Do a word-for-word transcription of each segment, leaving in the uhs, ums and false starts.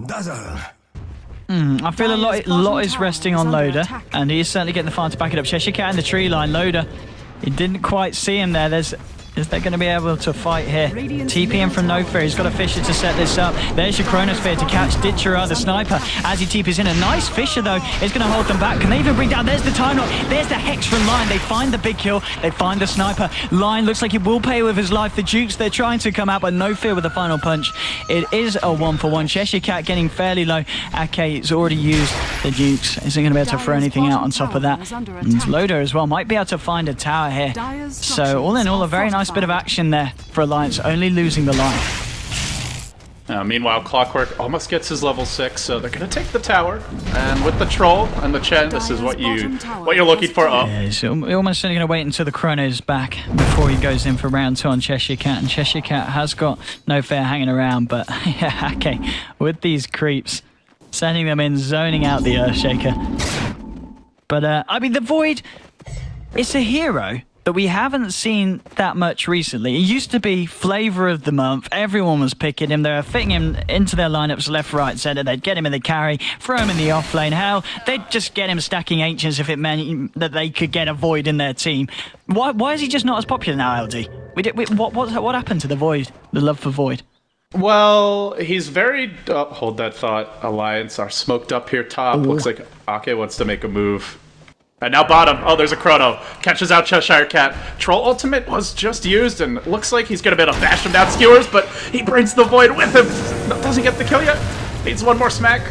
Mm, I feel a lot, lot is resting on Loader, and he is certainly getting the farm to back it up. Cheshire Cat in the tree line. Loader, he didn't quite see him there. There's, is they going to be able to fight here? T P M from No Fear. He's got a Fissure to set this up. There's your Chronosphere to catch Ditcher, the sniper, as he T P's in. A nice Fissure, though, is going to hold them back. Can they even bring down? There's the time lock. There's the Hex from Lion. They find the big kill. They find the sniper. Lion looks like he will pay with his life. The Dukes, they're trying to come out, but No Fear with the final punch. It is a one for one. Cheshire Cat getting fairly low. Akke's already used the Dukes. Isn't going to be able to throw anything out on top of that. And Loader as well might be able to find a tower here. So all in all, a very nice bit of action there for Alliance, only losing the life. Uh, meanwhile, Clockwork almost gets his level six, so they're going to take the tower. And with the Troll and the Chen, this is what you what you're looking for. Oh, yeah, he's almost only going to wait until the Chrono's back before he goes in for round two on Cheshire Cat. And Cheshire Cat has got No Fear hanging around, but yeah, okay, with these creeps, sending them in, zoning out the Earthshaker. But uh, I mean, the Void, it's a hero that we haven't seen that much recently. It used to be flavor of the month. Everyone was picking him. They were fitting him into their lineups left, right, center. They'd get him in the carry, throw him in the off lane. Hell, they'd just get him stacking ancients if it meant that they could get a Void in their team. Why, why is he just not as popular now, L D? We did, we, what, what, what happened to the Void? The love for Void? Well, he's very... Oh, hold that thought. Alliance are smoked up here top. Ooh. Looks like Akke wants to make a move. And now bottom. Oh, there's a Chrono. Catches out Cheshire Cat. Troll Ultimate was just used, and looks like he's going to be able to bash him down skewers, but he brings the Void with him. Doesn't get the kill yet. Needs one more smack.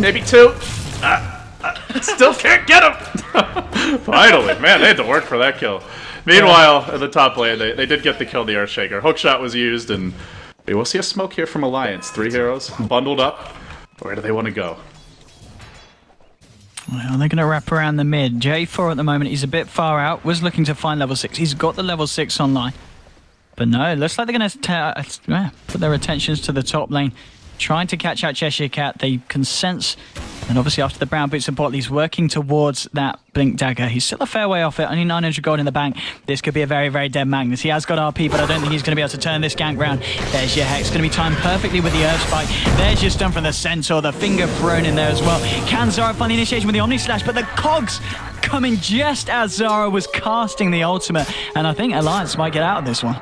Maybe two. Uh, uh, still can't get him. Finally. Man, they had to work for that kill. Meanwhile, in the top lane, they, they did get the kill, the Earthshaker. Hookshot was used, and we will see a smoke here from Alliance. Three heroes bundled up. Where do they want to go? Well, they're going to wrap around the mid. J four at the moment, he's a bit far out, was looking to find level six. He's got the level six online. But no, looks like they're going to put their attentions to the top lane, trying to catch out Cheshire Cat. They can sense, and obviously after the brown boots and bot, he's working towards that blink dagger. He's still a fair way off it, only nine hundred gold in the bank. This could be a very, very dead Magnus. He has got R P, but I don't think he's going to be able to turn this gank round. There's your Hex, going to be timed perfectly with the Earth Spike. There's your stun from the Centaur, the finger thrown in there as well. Can Zara find the initiation with the Omnislash, but the cogs coming just as Zara was casting the ultimate, and I think Alliance might get out of this one.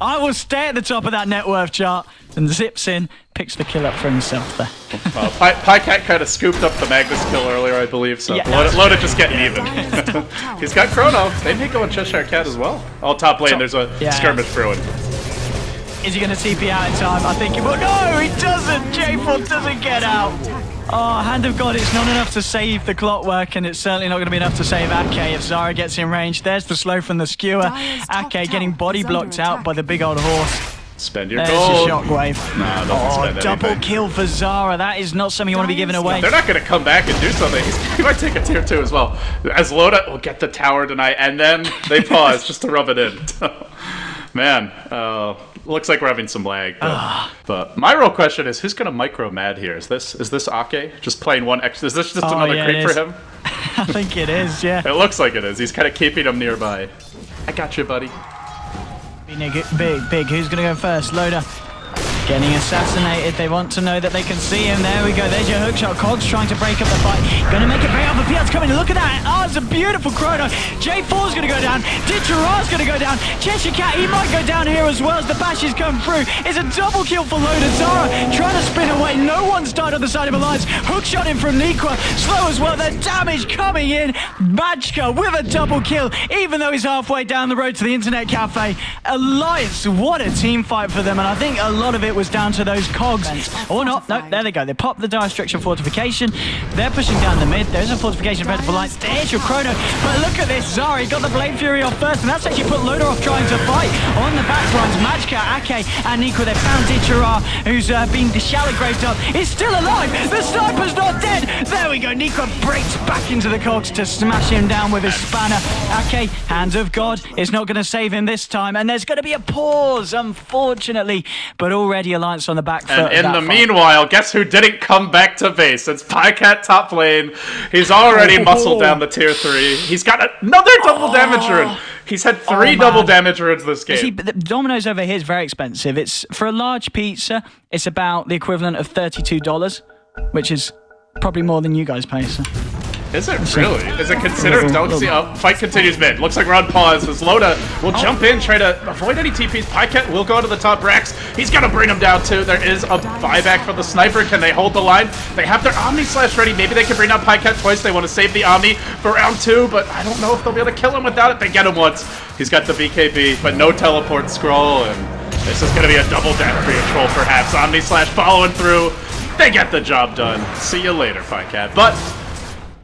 I will stay at the top of that net worth chart, and zips in, picks the kill up for himself there. uh, Pie, PieCat kind of scooped up the Magnus kill earlier, I believe, so yeah, Loader, Loader just getting yeah. even. He's got Chrono. They may go on Cheshire Cat as well. Oh, top lane, top. There's a yeah. skirmish brewing. Is he going to T P out in time? I think he will. No, he doesn't! J four doesn't get out. Oh, hand of god, it's not enough to save the clockwork, and it's certainly not going to be enough to save Akke if Zara gets in range. There's the slow from the skewer. Akke getting body blocked out by the big old horse. Spend your There's gold. There's your shockwave. Nah, oh, spend double anything. Kill for Zara. That is not something you want to be giving away. They're not going to come back and do something. He might take a tier two as well. As Loda will get the tower tonight, and then they pause just to rub it in. Man, uh, looks like we're having some lag. But, but my real question is, who's going to micro mad here? Is this is this Akke just playing one extra? Is this just oh, another yeah, creep for him? I think it is. Yeah. It looks like it is. He's kind of keeping him nearby. I got you, buddy. Big, big, big. Who's going to go first? Loader getting assassinated. They want to know that they can see him. There we go. There's your hookshot. Cogs trying to break up the fight. Going to make it very up. The P L's coming. Look at that. Oh, it's a beautiful Chrono. J four's going to go down. Ditcher R's going to go down. Cheshire Cat, he might go down here as well as the bashes come through. It's a double kill for Loader. Zara trying to spin away. No one's died on the side of Alliance. Hookshot in from Nequa. Slow as well. The damage coming in. Majka with a double kill, even though he's halfway down the road to the internet cafe. Alliance, what a team fight for them, and I think a lot of it was down to those cogs. Or not. No, there they go. They pop the dire structure fortification. They're pushing down the mid. There's a fortification for Alliance. There's your Chrono. But look at this. Zari got the Blade Fury off first, and that's actually put Loader off trying to fight. On the back lines, Majka, Akke, and Nico. They found Ditcher, who's uh, been deshallowgraved up. He's still alive. The sniper's not dead. There we go. Nico breaks back into the cogs to smash him down with his spanner. Akke, hand of god, is not going to save him this time. And there's going to be a pause, unfortunately. But already already Alliance on the back foot. And in the meanwhile, guess who didn't come back to base? It's PieCat top lane. He's already muscled down the tier three. He's got another double damage rune. He's had three oh, double damage runes this game. See, the Domino's over here is very expensive. It's for a large pizza, it's about the equivalent of thirty-two dollars, which is probably more than you guys pay. So. Is it really? Is it considered? Don't see. Oh, fight continues mid. Looks like Ron paused. As Loda will jump in, try to avoid any T Ps. PieCat will go to the top racks. He's got to bring him down too. There is a buyback for the sniper. Can they hold the line? They have their Omnislash ready. Maybe they can bring down PieCat twice. They want to save the Omni for round two, but I don't know if they'll be able to kill him without it. They get him once. He's got the B K B, but no teleport scroll, and this is going to be a double death for your troll, perhaps. Omnislash following through. They get the job done. See you later, PieCat. But...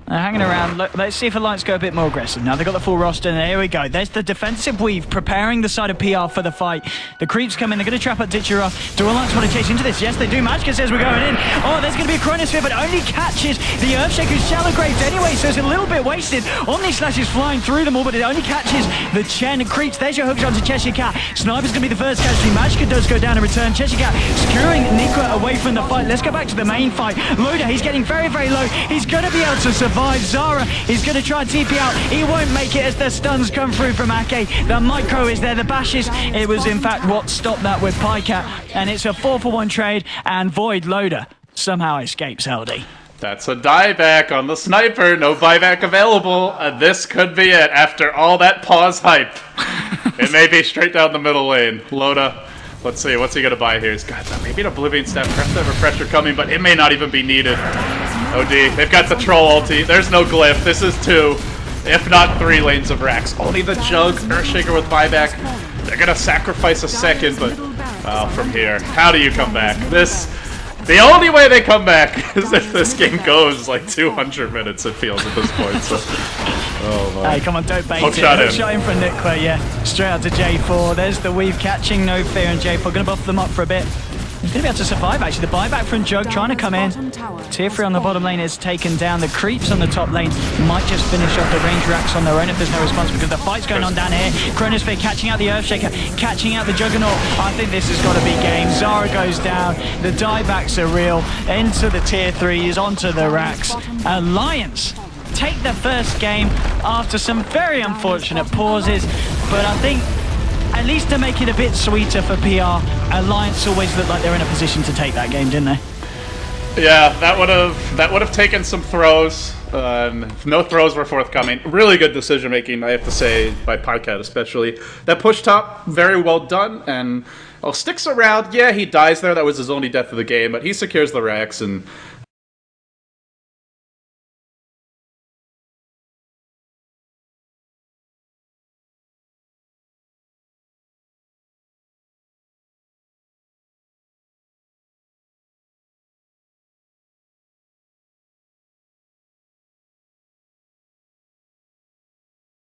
Uh, hanging around, Look, let's see if Alliance go a bit more aggressive. Now they've got the full roster, and here we go. There's the defensive weave, preparing the side of P R for the fight. The creeps come in, they're going to trap up Ditcher off. Do Alliance want to chase into this? Yes, they do. Magica says we're going in. Oh, there's going to be a Chronosphere, but only catches the Earthshaker's shallow graves anyway, so it's a little bit wasted. Omnislash is flying through them all, but it only catches the Chen creeps. There's your hookshot to Cheshire Cat. Sniper's going to be the first casualty. Magica does go down and return. Cheshire Cat skewering Nikra away from the fight. Let's go back to the main fight. Loda, he's getting very, very low. He's going to be able to survive. Zara is going to try and T P out. He won't make it as the stuns come through from Akke. The micro is there, the bashes. It was in fact what stopped that with PieCat. And it's a four for one trade, and Void Loader somehow escapes L D. That's a dieback on the sniper. No buyback available. Uh, this could be it after all that pause hype. It may be straight down the middle lane. Loda. Let's see, what's he gonna buy here? He's got that, maybe an Oblivion Step, perhaps they have a pressure coming, but it may not even be needed. O D, they've got the Troll ulti. There's no glyph. This is two, if not three lanes of racks. Only the Jug, Earthshaker with buyback. They're gonna sacrifice a second, but... Well, from here, how do you come back? This... The only way they come back is if this game goes like two hundred minutes, it feels at this point, so... Oh, my. Hey, come on, don't bait Hook it. Shot Hook in. Shot in for Nikwa, yeah. Straight out to J four. There's the weave catching No Fear, and J four gonna buff them up for a bit. He's going to be able to survive, actually. The buyback from Jug trying to come in. Tier three on the bottom lane is taken down. The creeps on the top lane might just finish off the range racks on their own if there's no response, because the fight's going on down here. Chronosphere catching out the Earthshaker, catching out the Juggernaut. I think this has got to be game. Zara goes down. The diebacks are real. Into the tier threes, onto the racks. Alliance take the first game after some very unfortunate pauses, but I think... At least to make it a bit sweeter for P R, Alliance always looked like they're in a position to take that game, didn't they? Yeah, that would have that would have taken some throws. Um, no throws were forthcoming. Really good decision making, I have to say, by PieCat especially. That push top, very well done, and oh, sticks around. Yeah, he dies there. That was his only death of the game, but he secures the racks and.